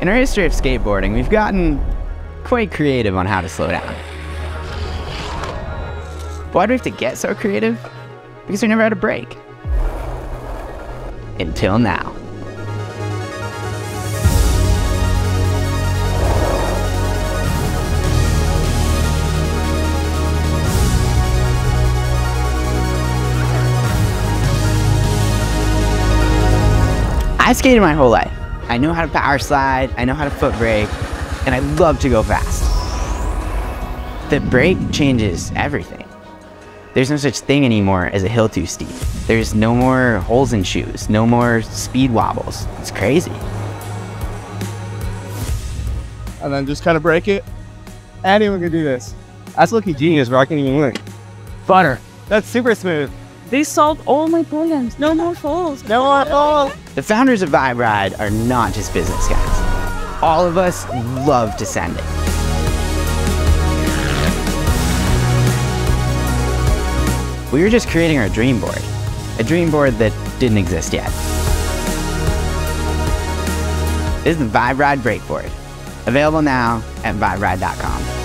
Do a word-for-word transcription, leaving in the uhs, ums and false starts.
In our history of skateboarding, we've gotten quite creative on how to slow down. But why do we have to get so creative? Because we never had a break. Until now. I skated my whole life. I know how to power slide, I know how to foot brake, and I love to go fast. The brake changes everything. There's no such thing anymore as a hill too steep. There's no more holes in shoes, no more speed wobbles. It's crazy. And then just kind of break it. Anyone can do this. That's lucky genius, where I can even look. Butter. That's super smooth. They solved all my problems. No more falls. No more falls. The founders of VibeRide are not just business guys. All of us love to send it. We were just creating our dream board, a dream board that didn't exist yet. This is the VibeRide BrakeBoard, available now at viberide dot com.